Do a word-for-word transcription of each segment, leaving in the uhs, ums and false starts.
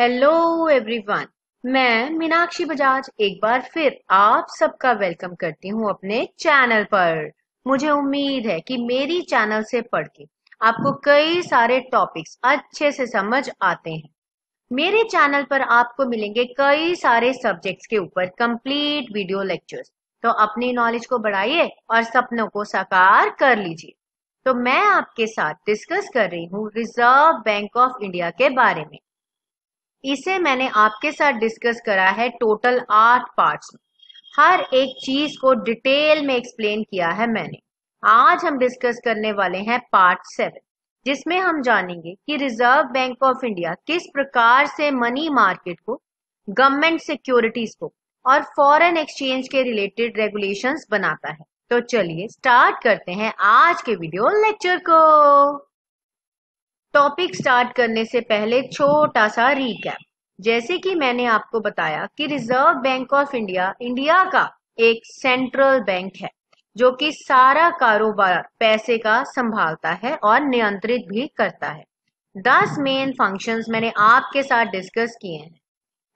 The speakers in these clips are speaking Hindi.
हेलो एवरीवन, मैं मीनाक्षी बजाज एक बार फिर आप सबका वेलकम करती हूँ अपने चैनल पर। मुझे उम्मीद है कि मेरी चैनल से पढ़ के आपको कई सारे टॉपिक्स अच्छे से समझ आते हैं। मेरे चैनल पर आपको मिलेंगे कई सारे सब्जेक्ट्स के ऊपर कंप्लीट वीडियो लेक्चर्स। तो अपनी नॉलेज को बढ़ाइए और सपनों को साकार कर लीजिए। तो मैं आपके साथ डिस्कस कर रही हूँ रिजर्व बैंक ऑफ इंडिया के बारे में। इसे मैंने आपके साथ डिस्कस करा है टोटल आठ पार्ट्स में। हर एक चीज को डिटेल में एक्सप्लेन किया है मैंने। आज हम डिस्कस करने वाले हैं पार्ट सेवन, जिसमें हम जानेंगे कि रिजर्व बैंक ऑफ इंडिया किस प्रकार से मनी मार्केट को, गवर्नमेंट सिक्योरिटीज को और फॉरेन एक्सचेंज के रिलेटेड रेगुलेशंस बनाता है। तो चलिए स्टार्ट करते हैं आज के वीडियो लेक्चर को। टॉपिक स्टार्ट करने से पहले छोटा सा रिकैप। जैसे कि मैंने आपको बताया कि reserve bank of India India का एक सेंट्रल बैंक है, जो कि सारा कारोबार पैसे का संभालता है और नियंत्रित भी करता है। दस मेन फंक्शंस मैंने आपके साथ डिस्कस किए हैं।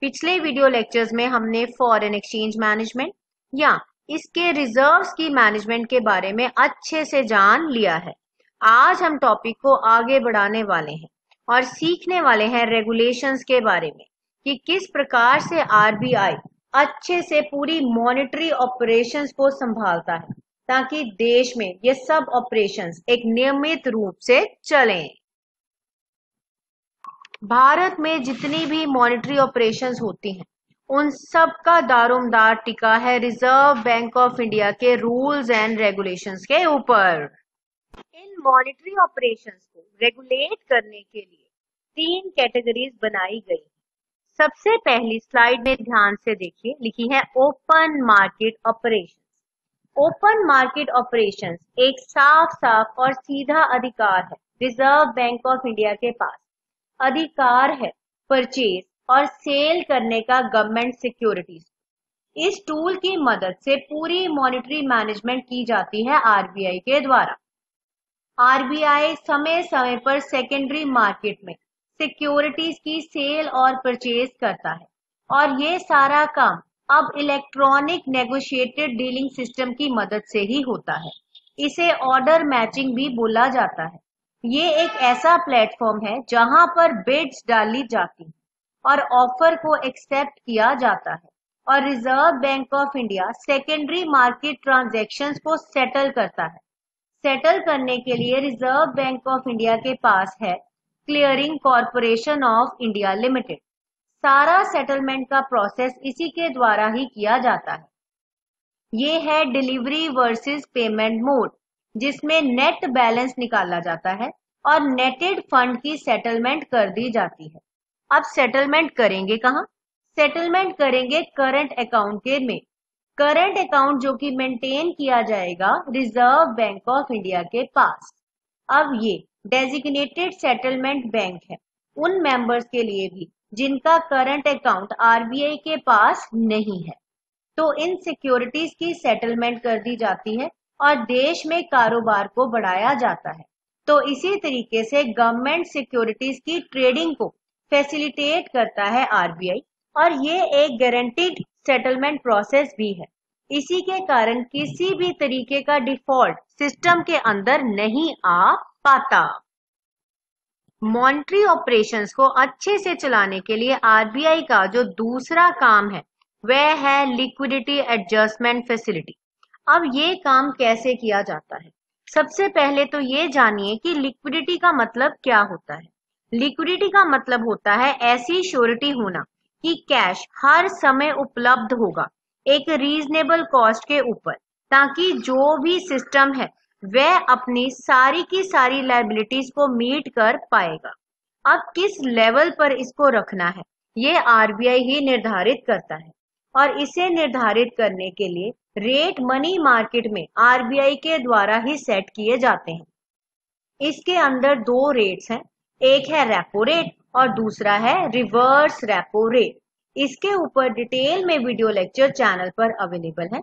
पिछले वीडियो लेक्चर्स में हमने फॉरेन एक्सचेंज मैनेजमेंट या इसके रिजर्व्स की मैनेजमेंट के बारे में अच्छे से जान लिया है। आज हम टॉपिक को आगे बढ़ाने वाले हैं और सीखने वाले हैं रेगुलेशंस के बारे में कि किस प्रकार से आरबीआई अच्छे से पूरी मॉनेटरी ऑपरेशंस को संभालता है, ताकि देश में ये सब ऑपरेशंस एक नियमित रूप से चलें। भारत में जितनी भी मॉनेटरी ऑपरेशंस होती हैं, उन सब का दारोमदार टिका है रिजर्व बैंक ऑफ इंडिया के रूल्स एंड रेगुलेशंस के ऊपर। इन मॉनेटरी ऑपरेशंस को रेगुलेट करने के लिए तीन कैटेगरीज बनाई गई है। सबसे पहली स्लाइड में ध्यान से देखिए, लिखी है open market operations. Open market operations एक साफ साफ और सीधा अधिकार है रिजर्व बैंक ऑफ इंडिया के पास। अधिकार है परचेज और सेल करने का गवर्नमेंट सिक्योरिटीज। इस टूल की मदद से पूरी मॉनेटरी मैनेजमेंट की जाती है आरबीआई के द्वारा। आरबीआई समय समय पर सेकेंडरी मार्केट में सिक्योरिटीज की सेल और परचेज करता है और ये सारा काम अब इलेक्ट्रॉनिक नेगोशिएटेड डीलिंग सिस्टम की मदद से ही होता है। इसे ऑर्डर मैचिंग भी बोला जाता है। ये एक ऐसा प्लेटफॉर्म है जहां पर बिड्स डाली जाती है और ऑफर को एक्सेप्ट किया जाता है और reserve bank of India secondary market transactions को सेटल करता है। सेटल करने के लिए रिजर्व बैंक ऑफ इंडिया के पास है clearing corporation of India limited. सारा सेटलमेंट का प्रोसेस इसी के द्वारा ही किया जाता है। ये है डिलीवरी वर्सेस पेमेंट मोड, जिसमें नेट बैलेंस निकाला जाता है और नेटेड फंड की सेटलमेंट कर दी जाती है। अब सेटलमेंट करेंगे कहाँ? सेटलमेंट करेंगे करंट अकाउंट के में। करंट अकाउंट जो कि मेंटेन किया जाएगा रिजर्व बैंक ऑफ इंडिया के पास। अब ये डेजिग्नेटेड सेटलमेंट बैंक है उन मेंबर्स के लिए भी जिनका करंट अकाउंट आरबीआई के पास नहीं है। तो इन सिक्योरिटीज की सेटलमेंट कर दी जाती है और देश में कारोबार को बढ़ाया जाता है। तो इसी तरीके से गवर्नमेंट सिक्योरिटीज की ट्रेडिंग को फैसिलिटेट करता है आरबीआई और ये एक गारंटीड सेटलमेंट प्रोसेस भी है। इसी के कारण किसी भी तरीके का डिफॉल्ट सिस्टम के अंदर नहीं आ पाता। मॉनिटरी ऑपरेशंस को अच्छे से चलाने के लिए आरबीआई का जो दूसरा काम है वह है लिक्विडिटी एडजस्टमेंट फैसिलिटी। अब ये काम कैसे किया जाता है? सबसे पहले तो ये जानिए कि लिक्विडिटी का मतलब क्या होता है। लिक्विडिटी का मतलब होता है ऐसी श्योरिटी होना कि कैश हर समय उपलब्ध होगा एक रीजनेबल कॉस्ट के ऊपर, ताकि जो भी सिस्टम है वह अपनी सारी की सारी लायबिलिटीज को मीट कर पाएगा। अब किस लेवल पर इसको रखना है ये आरबीआई ही निर्धारित करता है और इसे निर्धारित करने के लिए रेट मनी मार्केट में आरबीआई के द्वारा ही सेट किए जाते हैं। इसके अंदर दो रेट्स हैं, एक है रेपो रेट और दूसरा है रिवर्स रेपो रेट। इसके ऊपर डिटेल में वीडियो लेक्चर चैनल पर अवेलेबल है।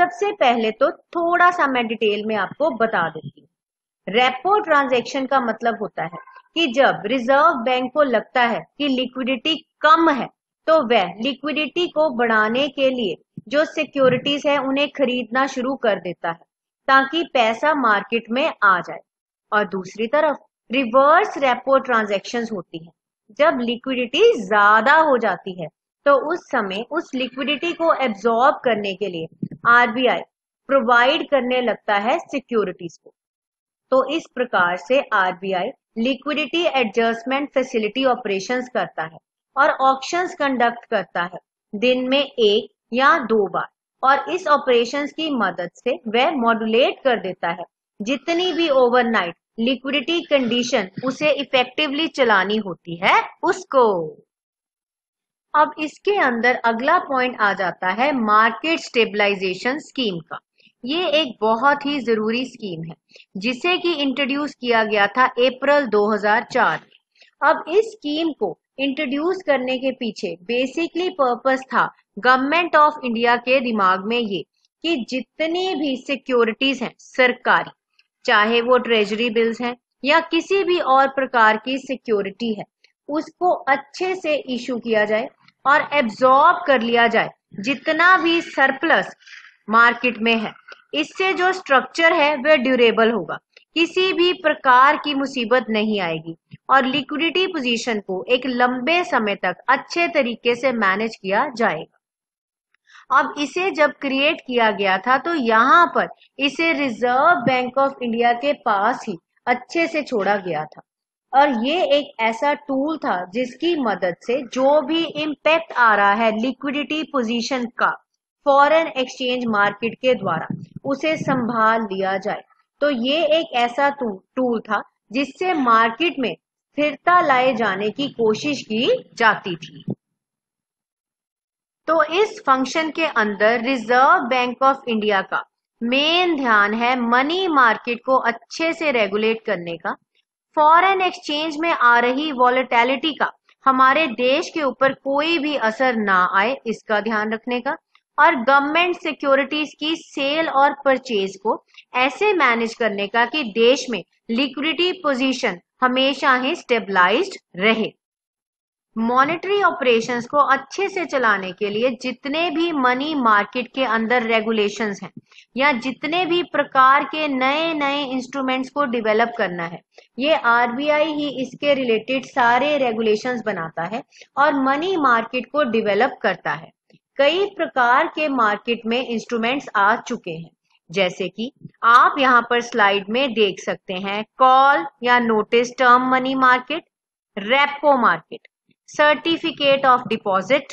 सबसे पहले तो थोड़ा सा मैं डिटेल में आपको बता देती हूँ। रेपो ट्रांजैक्शन का मतलब होता है कि जब रिजर्व बैंक को लगता है कि लिक्विडिटी कम है तो वह लिक्विडिटी को बढ़ाने के लिए जो सिक्योरिटीज है उन्हें खरीदना शुरू कर देता है ताकि पैसा मार्केट में आ जाए। और दूसरी तरफ रिवर्स रेपो ट्रांजैक्शंस होती हैं। जब लिक्विडिटी ज्यादा हो जाती है तो उस समय उस लिक्विडिटी को एब्जॉर्ब करने के लिए आरबीआई प्रोवाइड करने लगता है सिक्योरिटीज को। तो इस प्रकार से RBI liquidity adjustment facility operations करता है और ऑक्शंस कंडक्ट करता है दिन में एक या दो बार, और इस ऑपरेशंस की मदद से वह मॉड्यूलेट कर देता है जितनी भी ओवरनाइट लिक्विडिटी कंडीशन उसे इफेक्टिवली चलानी होती है उसको। अब इसके अंदर अगला पॉइंट आ जाता है मार्केट स्टेबलाइजेशन स्कीम का। ये एक बहुत ही जरूरी स्कीम है जिसे कि इंट्रोड्यूस किया गया था अप्रैल दो हजार चार में। अब इस स्कीम को इंट्रोड्यूस करने के पीछे बेसिकली पर्पस था गवर्नमेंट ऑफ इंडिया के दिमाग में ये कि जितनी भी सिक्योरिटीज हैं सरकारी, चाहे वो ट्रेजरी बिल्स हैं या किसी भी और प्रकार की सिक्योरिटी है, उसको अच्छे से इशू किया जाए और एब्जॉर्ब कर लिया जाए जितना भी सरप्लस मार्केट में है। इससे जो स्ट्रक्चर है वह ड्यूरेबल होगा, किसी भी प्रकार की मुसीबत नहीं आएगी और लिक्विडिटी पोजीशन को एक लंबे समय तक अच्छे तरीके से मैनेज किया जाएगा। अब इसे जब क्रिएट किया गया था तो यहाँ पर इसे रिजर्व बैंक ऑफ इंडिया के पास ही अच्छे से छोड़ा गया था और ये एक ऐसा टूल था जिसकी मदद से जो भी इम्पैक्ट आ रहा है लिक्विडिटी पोजीशन का फॉरेन एक्सचेंज मार्केट के द्वारा उसे संभाल लिया जाए। तो ये एक ऐसा टूल था जिससे मार्केट में स्थिरता लाए जाने की कोशिश की जाती थी। तो इस फंक्शन के अंदर रिजर्व बैंक ऑफ इंडिया का मेन ध्यान है मनी मार्केट को अच्छे से रेगुलेट करने का, फॉरेन एक्सचेंज में आ रही वॉलेटिलिटी का हमारे देश के ऊपर कोई भी असर ना आए इसका ध्यान रखने का, और गवर्नमेंट सिक्योरिटीज की सेल और परचेज को ऐसे मैनेज करने का कि देश में लिक्विडिटी पोजीशन हमेशा ही स्टेबलाइज्ड रहे। मॉनेटरी ऑपरेशंस को अच्छे से चलाने के लिए जितने भी मनी मार्केट के अंदर रेगुलेशंस हैं या जितने भी प्रकार के नए नए इंस्ट्रूमेंट्स को डेवलप करना है, ये आरबीआई ही इसके रिलेटेड सारे रेगुलेशंस बनाता है और मनी मार्केट को डेवलप करता है। कई प्रकार के मार्केट में इंस्ट्रूमेंट्स आ चुके हैं जैसे कि आप यहाँ पर स्लाइड में देख सकते हैं, कॉल या notice term money market, repo market, certificate of deposit,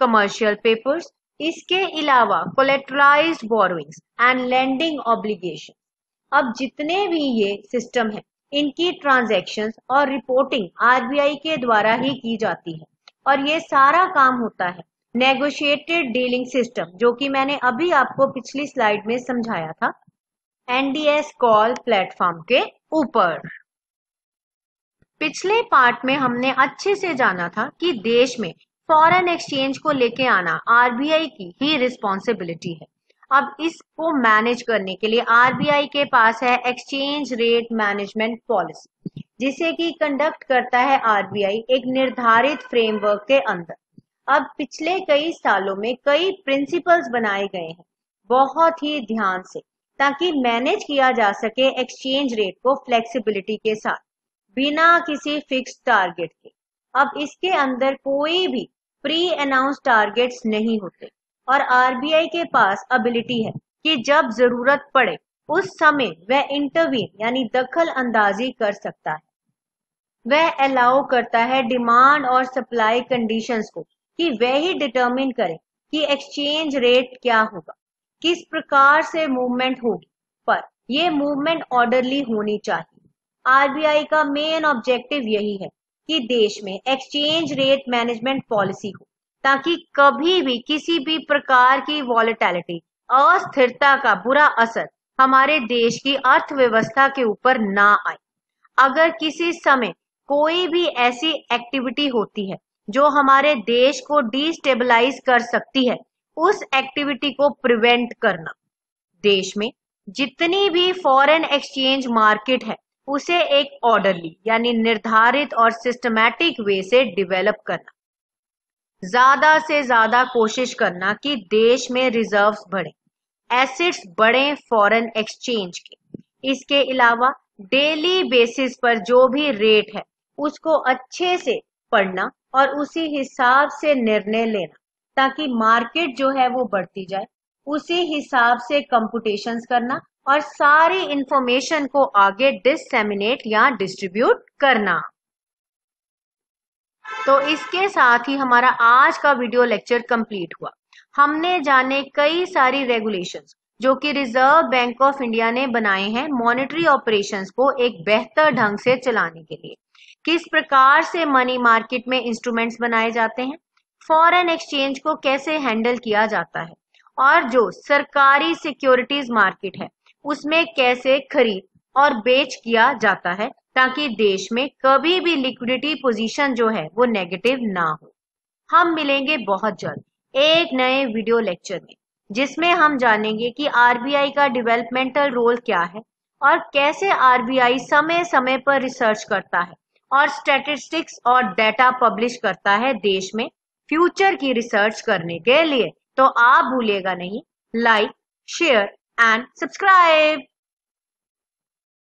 commercial papers, इसके अलावा collateralised borrowings and lending obligation. अब जितने भी ये सिस्टम है इनकी ट्रांजैक्शंस और रिपोर्टिंग आरबीआई के द्वारा ही की जाती है और ये सारा काम होता है नेगोशिएटेड डीलिंग सिस्टम, जो कि मैंने अभी आपको पिछली स्लाइड में समझाया था, एनडीएस कॉल प्लेटफॉर्म के ऊपर। पिछले पार्ट में हमने अच्छे से जाना था कि देश में फॉरेन एक्सचेंज को लेके आना आरबीआई की ही रिस्पॉन्सिबिलिटी है। अब इसको मैनेज करने के लिए आरबीआई के पास है एक्सचेंज रेट मैनेजमेंट पॉलिसी, जिसे कि कंडक्ट करता है आरबीआई एक निर्धारित फ्रेमवर्क के अंदर। अब पिछले कई सालों में कई प्रिंसिपल्स बनाए गए हैं बहुत ही ध्यान से, ताकि मैनेज किया जा सके एक्सचेंज रेट को फ्लेक्सिबिलिटी के साथ बिना किसी फिक्स टारगेट के। अब इसके अंदर कोई भी प्री अनाउंस टारगेट्स नहीं होते और आरबीआई के पास एबिलिटी है कि जब जरूरत पड़े उस समय वह इंटरवीन यानी दखल अंदाजी कर सकता है। वह अलाउ करता है डिमांड और सप्लाई कंडीशंस को कि वह ही डिटरमिन करे कि एक्सचेंज रेट क्या होगा, किस प्रकार से मूवमेंट होगी, पर यह मूवमेंट ऑर्डरली होनी चाहिए। आरबीआई का मेन ऑब्जेक्टिव यही है कि देश में एक्सचेंज रेट मैनेजमेंट पॉलिसी हो ताकि कभी भी किसी भी प्रकार की वॉलेटिलिटी, अस्थिरता का बुरा असर हमारे देश की अर्थव्यवस्था के ऊपर ना आए। अगर किसी समय कोई भी ऐसी एक्टिविटी होती है जो हमारे देश को डिस्टेबलाइज कर सकती है, उस एक्टिविटी को प्रिवेंट करना। देश में जितनी भी फॉरेन एक्सचेंज मार्केट है उसे एक ऑर्डरली यानी निर्धारित और सिस्टमैटिक वे से डेवलप करना, ज्यादा से ज्यादा कोशिश करना कि देश में रिजर्व्स बढ़े, एसेट्स बढ़े फॉरेन एक्सचेंज के। इसके अलावा डेली बेसिस पर जो भी रेट है उसको अच्छे से पढ़ना और उसी हिसाब से निर्णय लेना, ताकि मार्केट जो है वो बढ़ती जाए, उसी हिसाब से कंप्यूटेशंस करना और सारी इंफॉर्मेशन को आगे डिसेमिनेट या डिस्ट्रीब्यूट करना। तो इसके साथ ही हमारा आज का वीडियो लेक्चर कंप्लीट हुआ। हमने जाने कई सारी रेगुलेशंस जो कि रिजर्व बैंक ऑफ इंडिया ने बनाए हैं मॉनेटरी ऑपरेशंस को एक बेहतर ढंग से चलाने के लिए, किस प्रकार से मनी मार्केट में इंस्ट्रूमेंट्स बनाए जाते हैं, फॉरेन एक्सचेंज को कैसे हैंडल किया जाता है और जो सरकारी सिक्योरिटीज मार्केट है उसमें कैसे खरीद और बेच किया जाता है, ताकि देश में कभी भी लिक्विडिटी पोजीशन जो है वो नेगेटिव ना हो। हम मिलेंगे बहुत जल्द एक नए वीडियो लेक्चर में, जिसमें हम जानेंगे कि आरबीआई का डेवलपमेंटल रोल क्या है और कैसे आरबीआई समय समय पर रिसर्च करता है और स्टैटिस्टिक्स और डेटा पब्लिश करता है देश में फ्यूचर की रिसर्च करने के लिए। तो आप भूलिएगा नहीं, लाइक शेयर and subscribe.